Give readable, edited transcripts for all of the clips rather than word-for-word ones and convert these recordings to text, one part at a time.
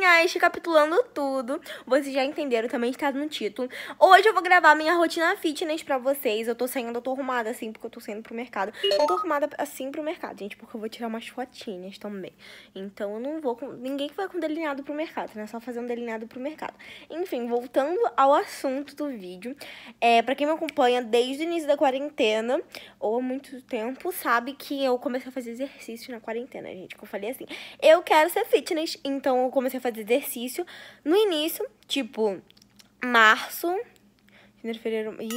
manuzinhas, recapitulando tudo, vocês já entenderam, também está no título. Hoje eu vou gravar minha rotina fitness pra vocês. Eu tô arrumada assim, porque eu tô saindo pro mercado. Eu tô arrumada assim pro mercado, gente, porque eu vou tirar umas fotinhas também. Então eu não vou com... Ninguém que vai com delineado pro mercado, né? Só fazer um delineado pro mercado. Enfim, voltando ao assunto do vídeo. Pra quem me acompanha desde o início da quarentena, ou há muito tempo, sabe que eu comecei a fazer exercício na quarentena, gente. Que eu falei assim, eu quero ser fitness, então eu comecei a fazer exercício no início, tipo, março... Janeiro, fevereiro... Ih,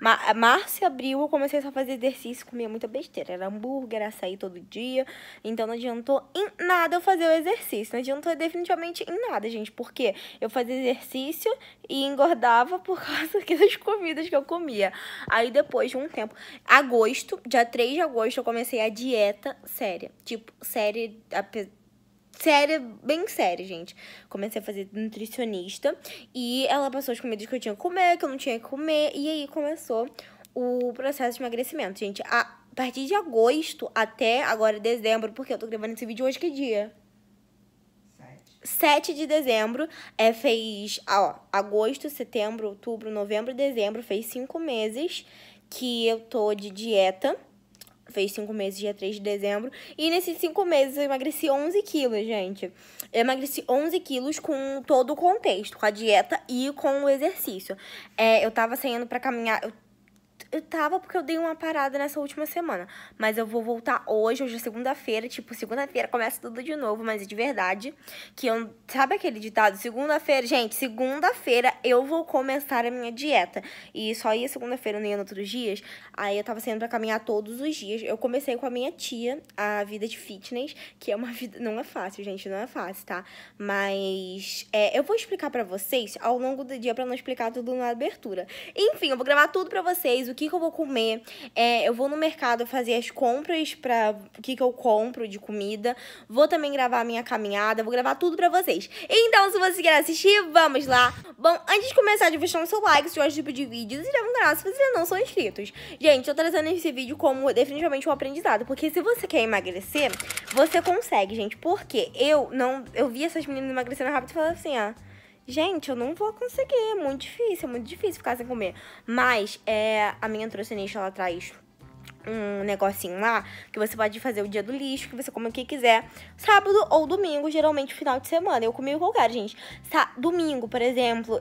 burra. Março e abril eu comecei a fazer exercício, comia muita besteira. Era hambúrguer, era açaí todo dia. Então não adiantou em nada eu fazer o exercício. Não adiantou definitivamente em nada, gente. Porque eu fazia exercício e engordava por causa das comidas que eu comia. Aí depois de um tempo... Agosto, dia 3 de agosto, eu comecei a dieta séria. Tipo, séria... Séria, bem séria, gente. Comecei a fazer nutricionista e ela passou as comidas que eu tinha que comer, que eu não tinha que comer. E aí começou o processo de emagrecimento, gente. A partir de agosto até agora dezembro, porque eu tô gravando esse vídeo hoje, que dia? 7 de dezembro, fez agosto, setembro, outubro, novembro, dezembro. Fez 5 meses que eu tô de dieta. Fez 5 meses, dia 3 de dezembro. E nesses 5 meses eu emagreci 11 quilos, gente. Eu emagreci 11 quilos com todo o contexto. Com a dieta e com o exercício. Eu tava saindo pra caminhar... Eu tava porque eu dei uma parada nessa última semana. Mas eu vou voltar hoje. Hoje é segunda-feira. Tipo, segunda-feira começa tudo de novo. Mas é de verdade que eu... Sabe aquele ditado? Segunda-feira... Gente, segunda-feira eu vou começar a minha dieta. E só ia segunda-feira, eu não ia nos outros dias. Aí eu tava saindo pra caminhar todos os dias. Eu comecei com a minha tia a vida de fitness, que é uma vida... Não é fácil, gente. Não é fácil, tá? Mas... eu vou explicar pra vocês ao longo do dia pra não explicar tudo na abertura. Enfim, eu vou gravar tudo pra vocês. O que eu vou comer, eu vou no mercado fazer as compras pra o que eu compro de comida. Vou também gravar a minha caminhada, vou gravar tudo pra vocês. Então, se você quer assistir, vamos lá. Bom, antes de começar, de deixar o seu like, se você gosta desse tipo de vídeo, se inscreva no canal se vocês ainda não são inscritos. Gente, eu tô trazendo esse vídeo como definitivamente um aprendizado, porque se você quer emagrecer, você consegue, gente. Porque eu vi essas meninas emagrecendo rápido e falava assim, gente, eu não vou conseguir, é muito difícil ficar sem comer. Mas a minha nutricionista, ela traz um negocinho lá que você pode fazer o dia do lixo, que você come o que quiser, sábado ou domingo, geralmente final de semana. Eu comi o que eu quero, gente. Domingo, por exemplo,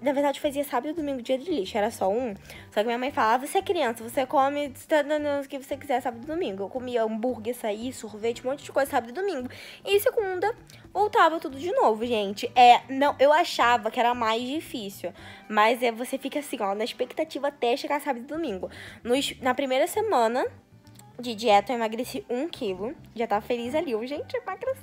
na verdade, eu fazia sábado e domingo dia de lixo, era só um. Só que minha mãe falava, você é criança, você come o que você quiser sábado e domingo. Eu comia hambúrguer, açaí, sorvete, um monte de coisa sábado e domingo. E segunda, voltava tudo de novo, gente. Não, eu achava que era mais difícil, mas você fica assim, na expectativa até chegar sábado e domingo. Na primeira semana de dieta, eu emagreci 1 quilo. Já tava feliz ali, gente, emagreci.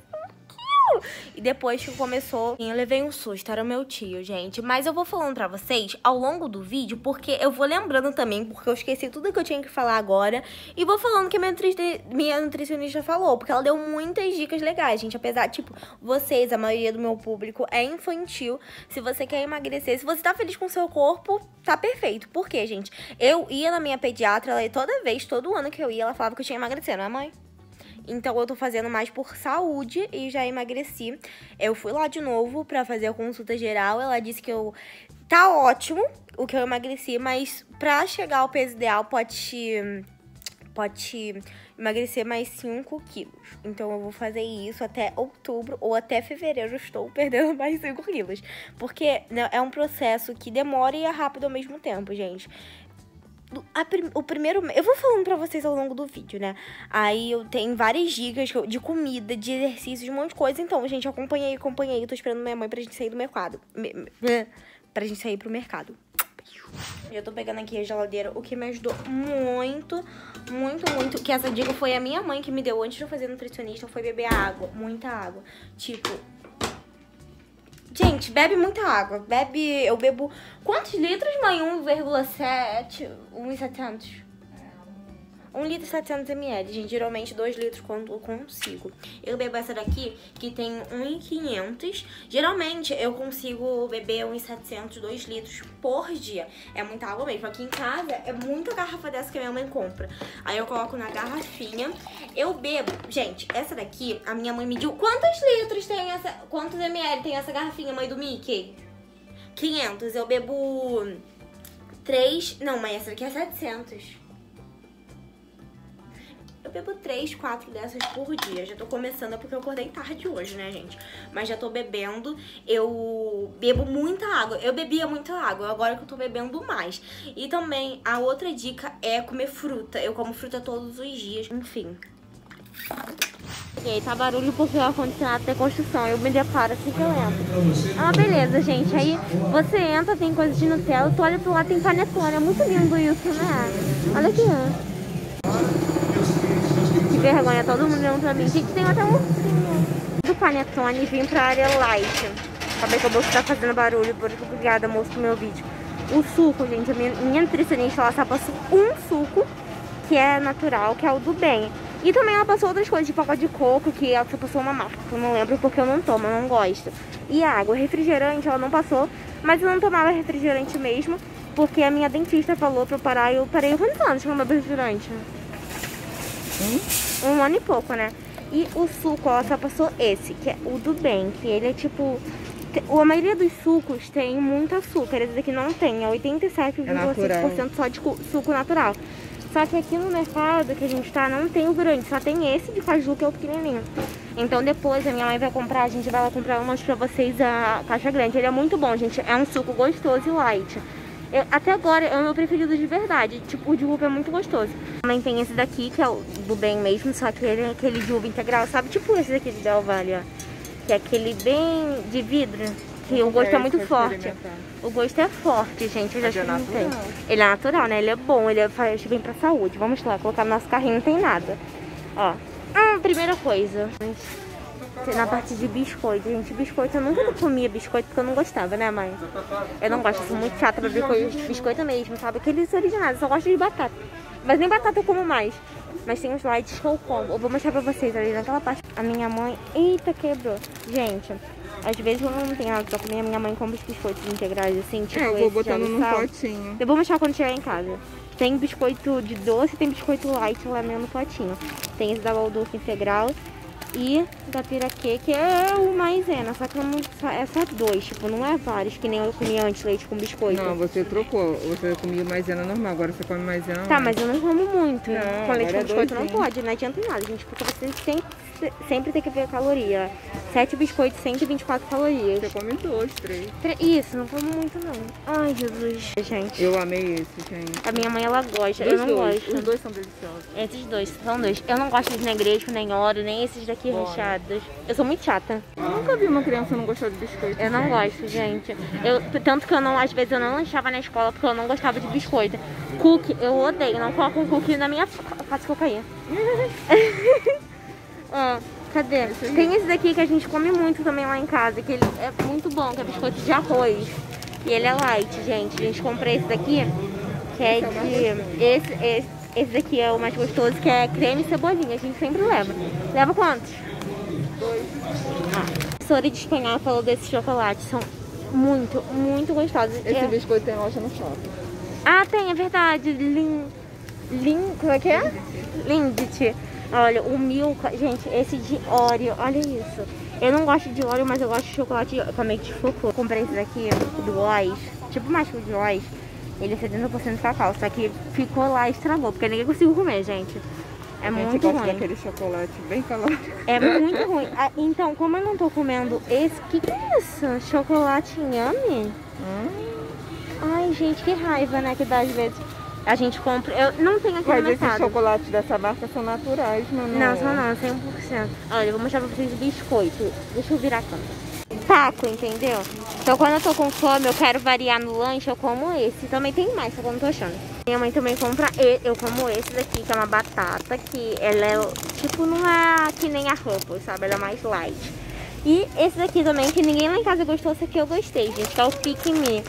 E depois que começou, eu levei um susto, era o meu tio, gente. Mas eu vou falando pra vocês ao longo do vídeo, porque eu vou lembrando também, porque eu esqueci tudo que eu tinha que falar agora. E vou falando que minha nutricionista falou, porque ela deu muitas dicas legais, gente. Apesar, tipo, a maioria do meu público é infantil. Se você quer emagrecer, se você tá feliz com o seu corpo, tá perfeito. Por quê, gente? Eu ia na minha pediatra, ela ia toda vez, todo ano que eu ia, ela falava que eu tinha emagrecido, não é, mãe? Então eu tô fazendo mais por saúde e já emagreci. Eu fui lá de novo pra fazer a consulta geral. Ela disse que tá ótimo o que eu emagreci, mas pra chegar ao peso ideal pode emagrecer mais 5 quilos. Então eu vou fazer isso até outubro ou até fevereiro. Eu estou perdendo mais 5 quilos. Porque é um processo que demora e é rápido ao mesmo tempo, gente. O primeiro... Eu vou falando pra vocês ao longo do vídeo, né? Aí eu tenho várias dicas de comida, de exercícios, de um monte de coisa. Então, gente, acompanhei. Tô esperando minha mãe pra gente sair do mercado. Pra gente sair pro mercado. Eu tô pegando aqui a geladeira, o que me ajudou muito, muito, muito. Que essa dica foi a minha mãe que me deu antes de eu fazer nutricionista. Foi beber água, muita água. Tipo... Gente, bebe muita água. Eu bebo... Quantos litros, mãe? 1,7... 1,700. 1 litro e 700 ml, gente, geralmente 2 litros quando eu consigo. Eu bebo essa daqui, que tem 1,500. Geralmente eu consigo beber 1,700, 2 litros por dia. É muita água mesmo. Aqui em casa é muita garrafa dessa que a minha mãe compra. Aí eu coloco na garrafinha. Eu bebo, gente, essa daqui, a minha mãe mediu quantos litros tem essa, quantos ml tem essa garrafinha, mãe do Mickey? 500, eu bebo 3, não, mãe, essa daqui é 700. Eu bebo 3, 4 dessas por dia. Já tô começando, porque eu acordei tarde hoje, né, gente? Mas já tô bebendo. Eu bebo muita água. Eu bebia muita água, agora que eu tô bebendo mais. E também, a outra dica é comer fruta. Eu como fruta todos os dias, enfim. E aí tá barulho porque o ar-condicionado tem construção. Eu me deparo assim que eu entro. Ah, beleza, gente. Aí você entra, tem coisa de Nutella. Tu olha pro lado, tem panetone. É muito lindo isso, né? Olha aqui, que vergonha, todo mundo olhando pra mim. Gente, tem até um ursinho. Do panetone, vim pra área light. Acabei que o bolso tá fazendo barulho. Por isso, obrigada, moço, pro meu vídeo. O suco, gente, a minha nutricionista, ela só passou um suco que é natural, que é o do bem. E também ela passou outras coisas, tipo água de coco, que ela só passou uma marca, que eu não lembro porque eu não tomo, eu não gosto. E água, refrigerante ela não passou, mas eu não tomava refrigerante mesmo, porque a minha dentista falou pra eu parar, e eu parei quantos anos com o meu refrigerante? Um ano e pouco, né? E o suco, ela só passou esse, que é o do bem, que ele é tipo... A maioria dos sucos tem muito açúcar, esse daqui não tem, é 87,5% só de suco natural. Só que aqui no mercado que a gente tá, não tem o grande, só tem esse de caju, que é o pequenininho. Então depois a minha mãe vai comprar, a gente vai lá comprar umas pra vocês, a caixa grande. Ele é muito bom, gente, é um suco gostoso e light. Eu, até agora, é o meu preferido de verdade, tipo, o de uva é muito gostoso. Também tem esse daqui, que é o do bem mesmo, só que ele é aquele de uva integral, sabe? Tipo esse daqui de Del Valle, ó. Que é aquele bem de vidro, que o gosto é muito forte. O gosto é forte, gente, eu já experimentei. Ele é natural, né? Ele é bom, ele faz bem pra saúde. Vamos lá, colocar no nosso carrinho, não tem nada. Ó, primeira coisa. Na parte de biscoito, gente, biscoito, eu nunca comia biscoito porque eu não gostava, né, mãe? Eu não gosto, eu sou muito chata pra biscoito mesmo, sabe? Aqueles originais, eu só gosto de batata. Mas nem batata eu como mais. Mas tem uns slides que eu como. Eu vou mostrar pra vocês ali naquela parte. A minha mãe... Eita, quebrou. Gente, às vezes eu não tenho nada pra comer. A minha mãe come os biscoitos integrais, assim. Tipo, eu vou botando num potinho. Eu vou mostrar quando chegar em casa. Tem biscoito de doce, tem biscoito light lá mesmo no potinho. Tem esse da Balduca integral e da piraquê, que é o maisena. Só que não, é só dois, tipo, não é vários, que nem eu comia antes, leite com biscoito. Não, você trocou. Você comia maisena normal, agora você come maisena. Tá, mas eu não como muito. Não, com leite com biscoito não pode, não adianta nada, gente. Porque você sempre tem que ver a caloria. 7 biscoitos, 124 calorias. Você come 2, 3. Isso, não como muito não. Ai, Jesus. Gente, eu amei esse, gente. A minha mãe, ela gosta, eu não gosto. Os dois são deliciosos. Esses dois, são dois. Eu não gosto de negresco, nem óleo, nem esses daqui. Recheados. Eu sou muito chata. Eu nunca vi uma criança não gostar de biscoito. Eu não gosto, gente. Tanto que eu não, às vezes eu não lanchava na escola porque eu não gostava de biscoito. Cookie, eu odeio. Não coloco um cookie na minha... Quase que eu caí. Cadê? Tem esse daqui que a gente come muito também lá em casa, que ele é muito bom, que é biscoito de arroz. E ele é light, gente. A gente comprou esse daqui, que é de... Esse daqui é o mais gostoso, que é creme e cebolinha. A gente sempre leva. Leva quantos? 2. A professora de espanhol falou desses chocolates. São muito, muito gostosos. Esse biscoito tem loja no shopping. Ah, tem, é verdade. Como é que é? Lindt. Olha, o Milka. Gente, esse de Oreo. Olha isso. Eu não gosto de Oreo, mas eu gosto de chocolate. Eu também desfocou. Comprei esse daqui do Oz. Tipo mais que o de Oz. Ele é 70% de cacau, só que ficou lá e estragou, porque ninguém conseguiu comer, gente. É muito ruim. Daquele chocolate bem calórico. É muito ruim. Ah, então, como eu não tô comendo esse... Que é isso? Chocolate inhame? Ai, gente, que raiva, né, que dá às vezes. A gente compra... Eu não tenho aqui no mercado. Mas esses chocolates dessa marca são naturais, mano. Não, são não, 100%. Olha, eu vou mostrar pra vocês o biscoito. Deixa eu virar a câmera. Taco, entendeu? Então quando eu tô com fome, eu quero variar no lanche, eu como esse. Também tem mais, só que eu não tô achando. Minha mãe também compra, eu como esse daqui, que é uma batata, que ela é, tipo, não é que nem a roupa, sabe? Ela é mais light. E esse daqui também, que ninguém lá em casa gostou, só que eu gostei, gente. Que é o Pick Me.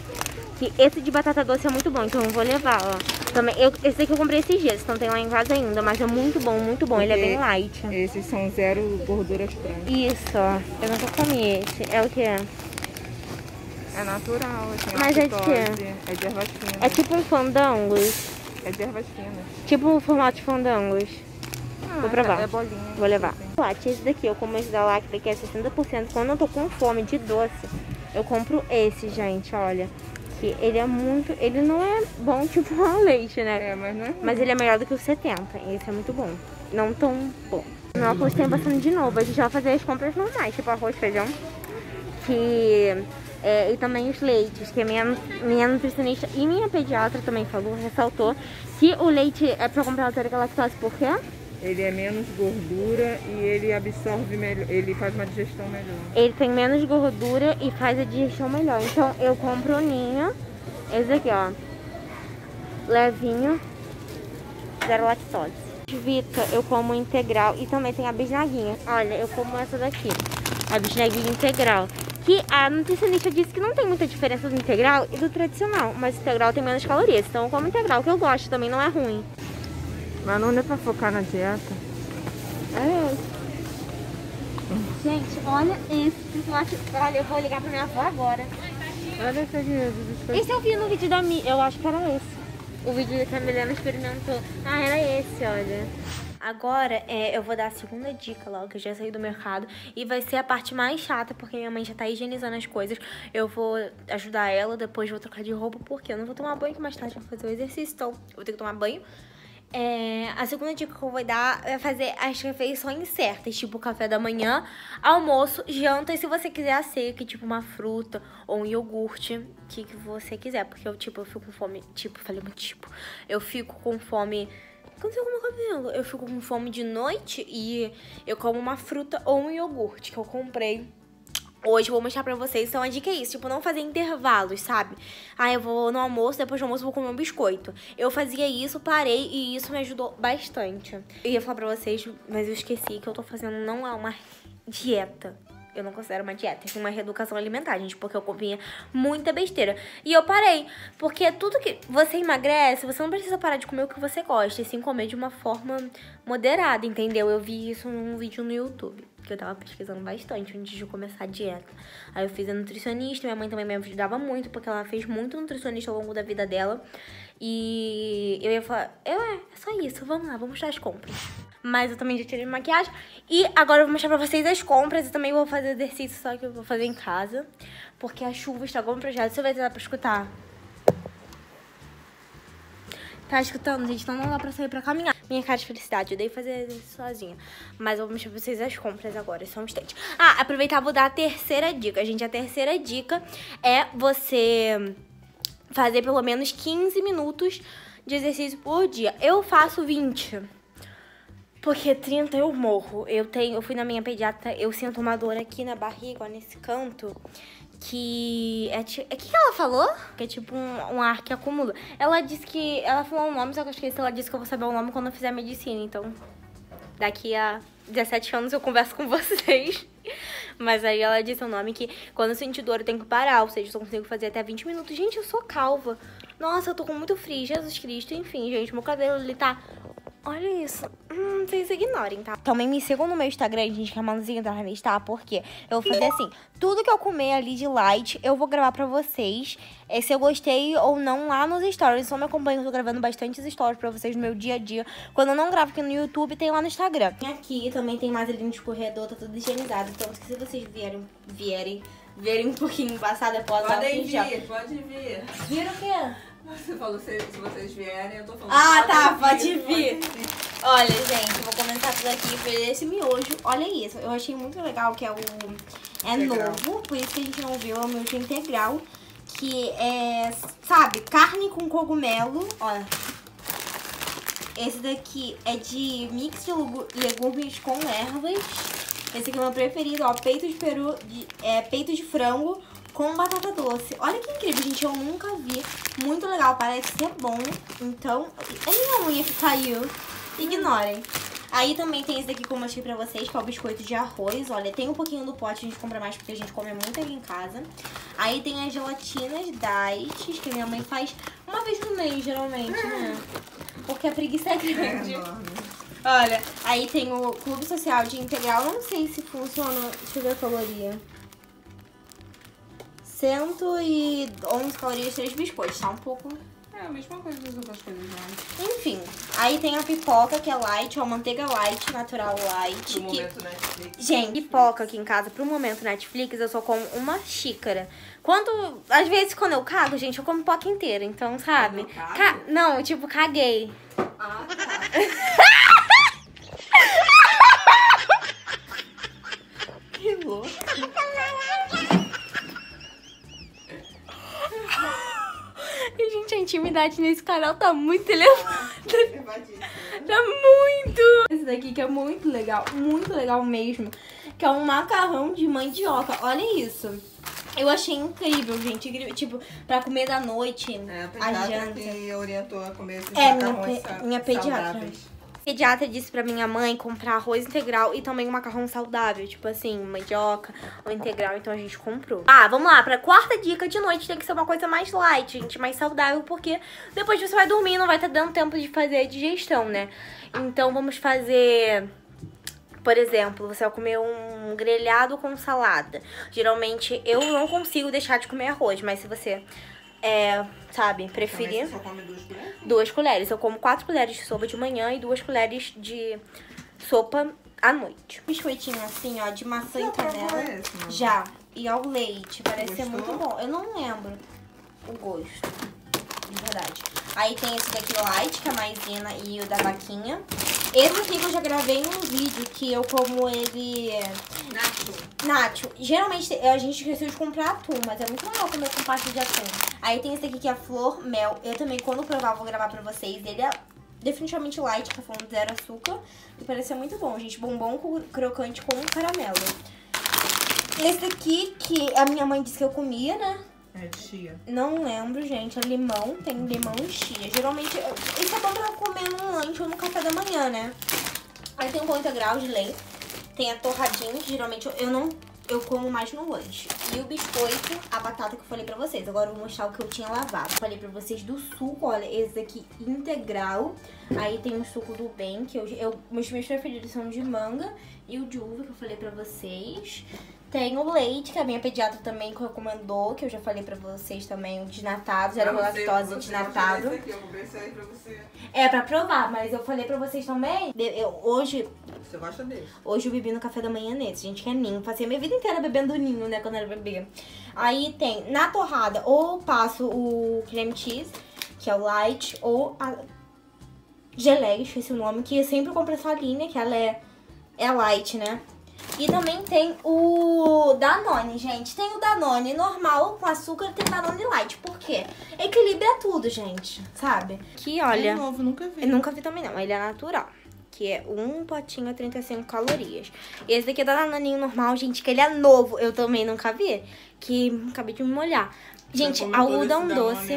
Que esse de batata doce é muito bom, então eu vou levar, ó. Também, esse daqui eu comprei esses dias, não tem lá em casa ainda, mas é muito bom, muito bom. Porque ele é bem light. Esses são zero gorduras trans. Isso, ó. Eu nunca comi esse. É o que? É natural, assim. Mas é de quê? É de ervas finas. É tipo um fandangos. É de ervas finas. Tipo um formato de fandangos. Ah, vou provar. É bolinha. Vou levar. Assim. Esse daqui, eu como esse da Lacta, que é 60%. Quando eu tô com fome de doce, eu compro esse, gente, olha. Ele é muito... Ele não é bom tipo o leite, né? É, mas não é ruim. Mas ele é melhor do que o 70. Esse é muito bom. Não tão bom. No arroz tem passando de novo. A gente vai fazer as compras normais, tipo arroz, feijão. Que... É, e também os leites, que a minha nutricionista e minha pediatra também falou, ressaltou, que o leite é pra comprar a lactose, por quê? Ele é menos gordura e ele absorve melhor, ele faz uma digestão melhor. Ele tem menos gordura e faz a digestão melhor. Então eu compro o ninho, esse aqui, ó, levinho, zero lactose. Vita, eu como integral e também tem a bisnaguinha. Olha, eu como essa daqui, a bisnaguinha integral. Que a nutricionista disse que não tem muita diferença do integral e do tradicional, mas o integral tem menos calorias, então eu como integral, que eu gosto, também não é ruim. Mas não dá pra focar na dieta. É. Gente, olha esse chocolate. Olha, eu vou ligar pra minha avó agora. Olha esse aqui. Esse eu vi no vídeo da Mi. Eu acho que era esse. O vídeo que a Milena experimentou. Ah, era esse, olha. Agora eu vou dar a segunda dica logo, que eu já saí do mercado. E vai ser a parte mais chata, porque minha mãe já tá higienizando as coisas. Eu vou ajudar ela, depois vou trocar de roupa, porque eu não vou tomar banho, que mais tarde eu vou fazer o exercício. Então eu vou ter que tomar banho. A segunda dica que eu vou dar é fazer as refeições certas, tipo café da manhã, almoço, janta e se você quiser a ceia, que tipo uma fruta ou um iogurte, o que você quiser. Porque eu fico com fome, eu fico com fome... Aconteceu com o meu cabelo. Eu fico com fome de noite e eu como uma fruta ou um iogurte que eu comprei hoje, vou mostrar pra vocês. Então a dica é isso, tipo, não fazer intervalos, sabe? Ah, eu vou no almoço, depois do almoço eu vou comer um biscoito. Eu fazia isso, parei e isso me ajudou bastante. Eu ia falar pra vocês, mas eu esqueci que eu tô fazendo, não é uma dieta. Eu não considero uma dieta, é uma reeducação alimentar, gente, porque eu comia muita besteira. E eu parei, porque tudo que você emagrece, você não precisa parar de comer o que você gosta, e sim comer de uma forma moderada, entendeu? Eu vi isso num vídeo no YouTube, que eu tava pesquisando bastante antes de começar a dieta. Aí eu fiz a nutricionista, minha mãe também me ajudava muito, porque ela fez muito nutricionista ao longo da vida dela. E eu ia falar, é só isso, vamos lá, vamos mostrar as compras. Mas eu também já tirei maquiagem. E agora eu vou mostrar pra vocês as compras. Eu também vou fazer exercício, só que eu vou fazer em casa, porque a chuva estragou o projeto. Você vai dar pra escutar. Tá escutando, gente? Então não dá pra sair pra caminhar. Minha cara de felicidade, eu dei fazer exercício sozinha. Mas eu vou mostrar pra vocês as compras agora, só um instante. Ah, aproveitar, vou dar a terceira dica. Gente, a terceira dica é você fazer pelo menos 15 minutos de exercício por dia. Eu faço 20. Porque 30 eu morro. Eu fui na minha pediatra, eu sinto uma dor aqui na barriga, ó, nesse canto. Que é tipo... O que ela falou? Que é tipo um ar que acumula. Ela disse que... Ela falou um nome, só que eu esqueci. Ela disse que eu vou saber o nome quando eu fizer medicina. Então, daqui a 17 anos eu converso com vocês. Mas aí ela disse o nome que quando eu senti dor eu tenho que parar. Ou seja, eu só consigo fazer até 20 minutos. Gente, eu sou calva. Nossa, eu tô com muito frio. Jesus Cristo. Enfim, gente, meu cabelo, ele tá... Olha isso. Vocês ignorem, tá? Também me sigam no meu Instagram, gente, que é Manuzinha Star, porque eu vou fazer assim, tudo que eu comer ali de light, eu vou gravar pra vocês, se eu gostei ou não, lá nos stories. Só me acompanham, eu tô gravando bastantes stories pra vocês no meu dia a dia. Quando eu não gravo aqui no YouTube, tem lá no Instagram. Aqui também tem mais ali no escorredor, tá tudo higienizado. Então, se vocês vierem um pouquinho passado, eu posso Pode vir. Vira o quê? Você falou, se vocês vierem, eu tô falando... Ah, tá, pode vir. Olha, gente, eu vou começar tudo aqui por esse miojo. Olha isso, eu achei muito legal que é o... É integral. Novo, por isso que a gente não viu, é o miojo integral. Que é, sabe, carne com cogumelo, olha. Esse daqui é de mix de legumes com ervas. Esse aqui é o meu preferido, ó, peito de frango com batata doce. Olha que incrível, gente, eu nunca vi. Muito legal, parece ser bom. Então, é minha unha que caiu. Ignorem. Aí também tem esse daqui que eu mostrei pra vocês, que é o biscoito de arroz. Olha, tem um pouquinho do pote, a gente compra mais porque a gente come muito aqui em casa. Aí tem as gelatinas diet, que minha mãe faz uma vez no mês, geralmente, né? Porque a preguiça é grande. Olha, aí tem o Clube Social de Integral, não sei se funciona, deixa eu ver a caloria. 111 calorias, 3 biscoitos, tá um pouco... É a mesma coisa das outras coisas, né? Enfim, aí tem a pipoca, que é light, ó, manteiga light, natural light. Pro momento Netflix. Gente, pipoca aqui em casa, pro momento Netflix, eu só como uma xícara. Às vezes, quando eu cago, gente, eu como pipoca inteira, então, sabe? Não, eu, tipo, caguei. Ah, tá. Que louco. Gente, a intimidade nesse canal tá muito elevada. Tá muito. Esse daqui que é muito legal mesmo. Que é um macarrão de mandioca. Olha isso. Eu achei incrível, gente. Tipo, pra comer da noite. É, a pediatra que orientou a comer esses macarrões minha pediatra. A pediatra disse pra minha mãe comprar arroz integral e também um macarrão saudável, tipo assim, mandioca ou integral, então a gente comprou. Ah, vamos lá, pra quarta dica de noite tem que ser uma coisa mais light, gente, mais saudável, porque depois você vai dormir e não vai estar dando tempo de fazer a digestão, né? Então vamos fazer... Por exemplo, você vai comer um grelhado com salada. Geralmente eu não consigo deixar de comer arroz, mas se você... sabe, preferir... Você só come 2 colheres? 2 colheres. Eu como 4 colheres de sopa de manhã e 2 colheres de sopa à noite. Biscoitinho assim, ó, de maçã e canela. Já. E ao leite. Parece ser muito bom. Eu não lembro o gosto. De verdade. Aí tem esse daqui light, que é a maisena e o da vaquinha. Esse aqui que eu já gravei um vídeo que eu como ele... Nacho. Geralmente a gente esqueceu de comprar atum, mas é muito legal comer com parte de atum. Aí tem esse aqui que é flor, mel. Eu também, quando provar, vou gravar pra vocês. Ele é definitivamente light, tá falando 0 açúcar. E parece ser muito bom, gente. Bombom crocante com caramelo. Esse daqui que a minha mãe disse que eu comia, né? É chia. Não lembro, gente. É limão. Tem limão e chia. Geralmente, isso é bom pra comer num lanche ou no café da manhã, né? Aí tem um pão integral de leite. Tem a torradinha, que geralmente eu como mais no lanche. E o biscoito, a batata que eu falei pra vocês. Agora eu vou mostrar o que eu tinha lavado. Falei pra vocês do suco, olha, esse aqui integral. Aí tem o suco do bem, que meus preferidos são de manga. E o de uva, que eu falei pra vocês. Tem o leite, que a minha pediatra também recomendou, que eu já falei pra vocês também, o desnatado, zero lactose desnatado. Eu vou ver se aí pra você. É, pra provar, mas eu falei pra vocês também, hoje... Você gosta desse? Hoje eu bebi no café da manhã nesse, gente, que é ninho. Passei minha vida inteira bebendo ninho, né, quando era bebê. Aí tem, na torrada, ou passo o creme cheese, que é o light, ou a geleia, esqueci o nome, que eu sempre compro essa linha, que ela é light, né? E também tem o Danone, gente. Tem o Danone normal com açúcar, tem Danone light. Por quê? Equilibra tudo, gente, sabe? Que, olha... É novo, nunca vi. Eu nunca vi também, não. Ele é natural. Que é um potinho a 35 calorias. E esse daqui é da Danoninho normal, gente, que ele é novo. Eu também nunca vi. Que acabei de me molhar. Gente, algodão doce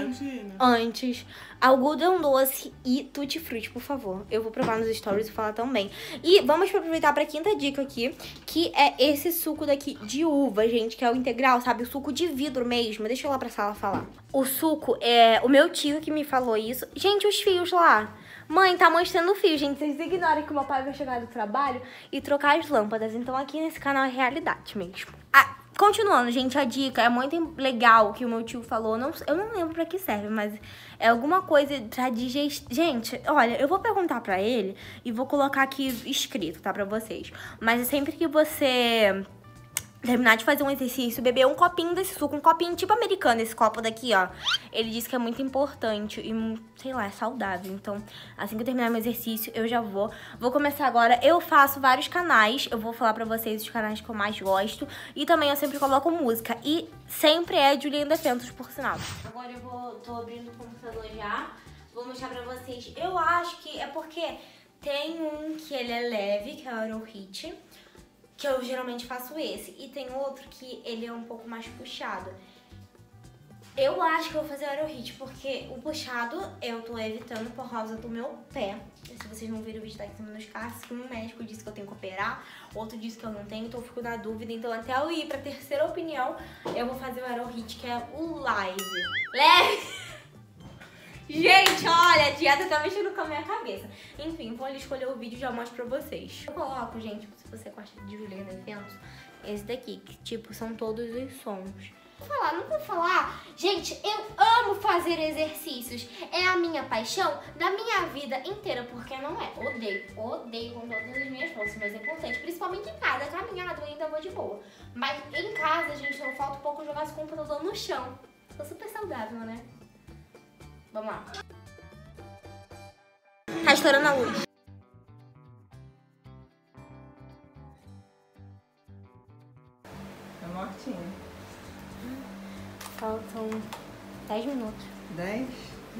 antes. Algodão doce e tutti frutti, por favor. Eu vou provar nos stories e falar também. E vamos aproveitar pra quinta dica aqui, que é esse suco daqui de uva, gente, que é o integral, sabe? O suco de vidro mesmo. Deixa eu ir lá pra sala falar. O suco é... O meu tio que me falou isso. Gente, os fios lá. Mãe, tá mostrando o fio, gente. Vocês ignoram que o meu pai vai chegar do trabalho e trocar as lâmpadas. Então aqui nesse canal é realidade mesmo. Ah, continuando, gente, a dica é muito legal que o meu tio falou. Eu não lembro pra que serve, mas é alguma coisa pra digestão. Gente, olha, eu vou perguntar pra ele e vou colocar aqui escrito, tá, pra vocês. Mas é sempre que você terminar de fazer um exercício, beber um copinho desse suco, um copinho tipo americano, esse copo daqui, ó. Ele diz que é muito importante e, sei lá, é saudável. Então, assim que eu terminar meu exercício, eu já vou. Vou começar agora. Eu faço vários canais. Eu vou falar pra vocês os canais que eu mais gosto. E também eu sempre coloco música. E sempre é Juliana Fentos, por sinal. Agora eu tô abrindo o computador já. Vou mostrar pra vocês. Eu acho que é porque tem um que ele é leve, que é o Aero Hit, que eu geralmente faço esse. E tem outro que ele é um pouco mais puxado. Eu acho que eu vou fazer o aero hit, porque o puxado eu tô evitando por causa do meu pé. se vocês não viram o vídeo, tá aqui nos cards, que um médico disse que eu tenho que operar, outro disse que eu não tenho, então eu fico na dúvida. Então até eu ir pra terceira opinião, eu vou fazer o Aero Hit, que é o live. Leve! Gente, olha, a dieta tá mexendo com a minha cabeça. Enfim, vou ali escolher o vídeo e já mostro pra vocês. Eu coloco, gente, se você gosta de Juliana Eventos, esse daqui, que tipo, são todos os sons. Não vou falar. Gente, eu amo fazer exercícios. É a minha paixão da minha vida inteira, porque não é. Odeio com todas as minhas forças, mas é importante. Principalmente em casa, caminhada eu ainda vou de boa. Mas em casa, gente, eu falta um pouco jogar esse computador no chão. Tô super saudável, né? Vamos lá. Tá estourando a luz. Tá mortinho. Faltam 10 minutos. 10?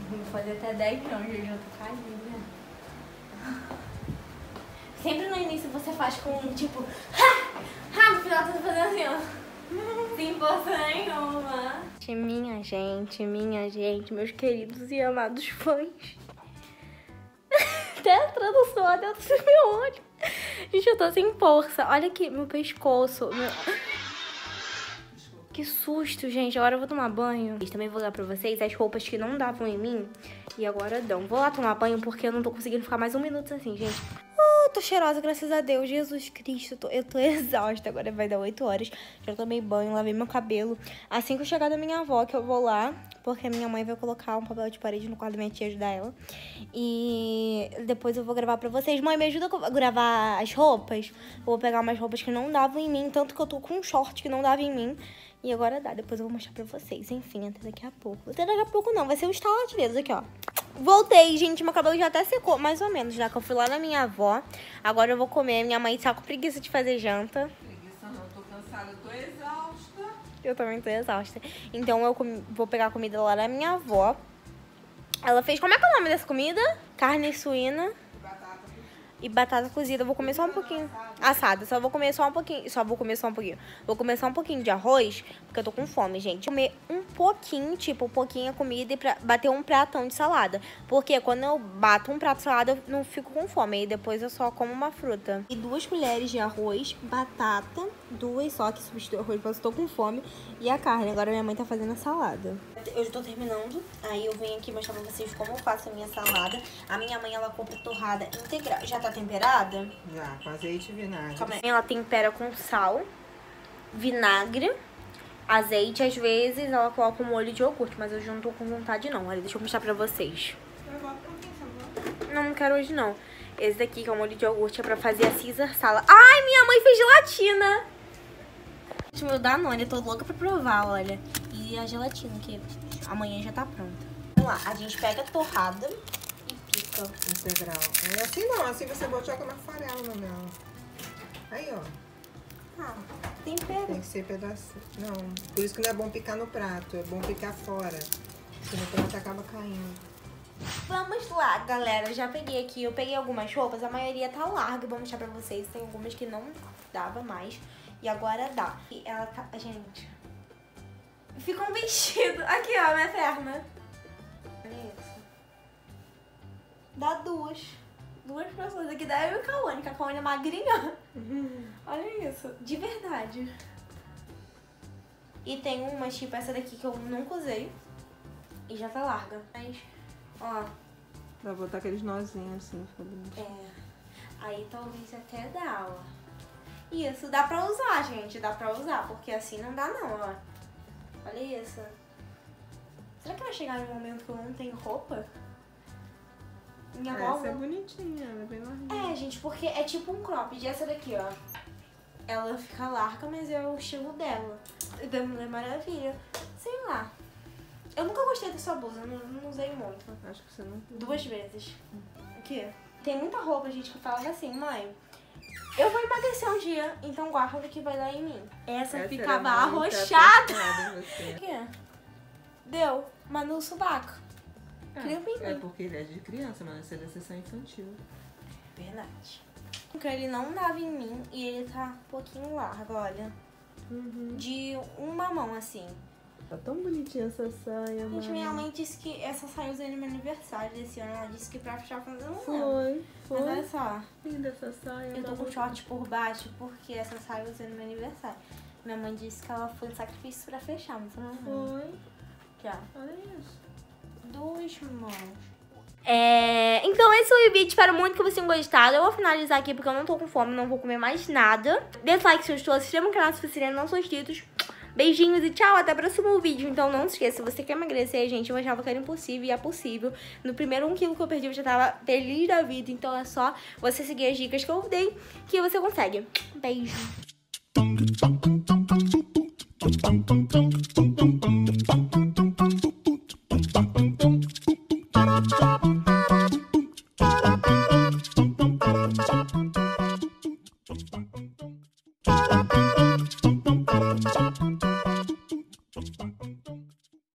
Vou fazer até 10 não, gente. Eu tô carinha. Sempre no início você faz com tipo... Ha! No final você tá fazendo assim, ó. Sem força nenhuma. Minha gente, meus queridos e amados fãs. Até a tradução, até o meu olho. Gente, eu tô sem força. Olha aqui, meu pescoço. Que susto, gente. Agora eu vou tomar banho. E também vou dar pra vocês as roupas que não davam em mim. E agora dão. Vou lá tomar banho porque eu não tô conseguindo ficar mais um minuto assim, gente. Tô cheirosa, graças a Deus. Jesus Cristo, eu tô exausta. Agora vai dar 8 horas. Já tomei banho, lavei meu cabelo. Assim que eu chegar da minha avó, que eu vou lá, porque a minha mãe vai colocar um papel de parede no quarto da minha tia, ajudar ela. E depois eu vou gravar pra vocês. Mãe, me ajuda a gravar as roupas? Eu vou pegar umas roupas que não davam em mim, tanto que eu tô com um short que não dava em mim. E agora dá, depois eu vou mostrar pra vocês. Enfim, até daqui a pouco. Até daqui a pouco não, vai ser um estalar de dedos aqui, ó. Voltei, gente, meu cabelo já até secou, mais ou menos, já que eu fui lá na minha avó. Agora eu vou comer, minha mãe tá com preguiça de fazer janta. Preguiça não, eu tô cansada, eu tô exausta. Eu também tô exausta. Então eu vou pegar a comida lá da minha avó. Ela fez, como é que é o nome dessa comida? Carne suína e batata cozida. Eu vou comer só um pouquinho. Assada, só vou comer só um pouquinho. Vou comer só um pouquinho de arroz, porque eu tô com fome, gente. Comer um pouquinho, tipo, um pouquinho a comida e bater um pratão de salada. Porque quando eu bato um prato de salada, eu não fico com fome. E depois eu só como uma fruta. E 2 colheres de arroz, batata, 2 só, que substitui o arroz, mas eu tô com fome. E a carne. Agora minha mãe tá fazendo a salada. Eu já tô terminando. Aí eu venho aqui mostrar pra vocês como eu faço a minha salada. A minha mãe, ela compra torrada integral. Já tá temperada? Já, com azeite e vinagre. Ela tempera com sal, vinagre, azeite. Às vezes ela coloca um molho de iogurte, mas hoje eu não tô com vontade não. Olha, deixa eu mostrar pra vocês. Eu boto pra mim, sabor. Não, não quero hoje não. Esse daqui, que é o molho de iogurte, é pra fazer a Caesar salada. Ai, minha mãe fez gelatina! O meu Danone, eu tô louca pra provar, olha. E a gelatina, que amanhã já tá pronta. Vamos lá, a gente pega a torrada e pica. Integral. É assim não, assim você joga na farela, não. Aí, ó. Ah, tempera. Tem que ser pedacinho. Não, por isso que não é bom picar no prato, é bom picar fora. Senão o prato acaba caindo. Vamos lá, galera, já peguei aqui. Eu peguei algumas roupas, a maioria tá larga. Vou mostrar pra vocês, tem algumas que não dava mais. E agora dá. E ela tá... Gente... Fica um vestido. Aqui, ó, minha perna. Olha isso. Dá duas pessoas. Aqui dá eu e Kawane, que a Kawane é magrinha. Olha isso. De verdade. E tem uma, tipo, essa daqui que eu nunca usei. E já tá larga. Mas, ó. Pra botar aqueles nozinhos assim. É. Aí talvez até dá, ó. Isso, dá pra usar, gente, dá pra usar, porque assim não dá não, ó. Olha isso. Será que vai chegar no momento que eu não tenho roupa? Minha avó... Essa é bonitinha, ela é bem larguinha. É, gente, porque é tipo um cropped, essa daqui, ó. Ela fica larga, mas é o estilo dela. E da Mulher Maravilha. Sei lá. Eu nunca gostei dessa blusa, eu não usei muito. Acho que você não... 2 vezes. Aqui. Tem muita roupa, gente, que fala assim, mãe... Eu vou emagrecer um dia, então guarda que vai dar em mim. Essa ficava arrochada. O que é? Deu, mas no subaco. É porque ele é de criança, mas essa é da sessão infantil. Verdade. Porque ele não dava em mim e ele tá um pouquinho largo, olha. De uma mão, assim. Tá tão bonitinha essa saia, mãe. Gente, minha mãe disse que essa saia eu usei no meu aniversário desse ano. Ela disse que pra fechar fazer um foi. Mas olha só. Linda essa saia. Eu tô com short por baixo porque essa saia eu usei no meu aniversário. Minha mãe disse que ela foi um sacrifício pra fechar, mas não foi. Aqui, ó. Olha isso. Dois mãos. Então esse foi o vídeo, espero muito que vocês tenham gostado. Eu vou finalizar aqui porque eu não tô com fome, não vou comer mais nada. Dê like se gostou, se inscreva no canal se vocês ainda não são inscritos. Beijinhos e tchau, até o próximo vídeo. Então não se esqueça, se você quer emagrecer, gente, eu achava que era impossível e é possível. No primeiro 1 quilo que eu perdi eu já tava feliz da vida. Então é só você seguir as dicas que eu dei que você consegue. Beijo.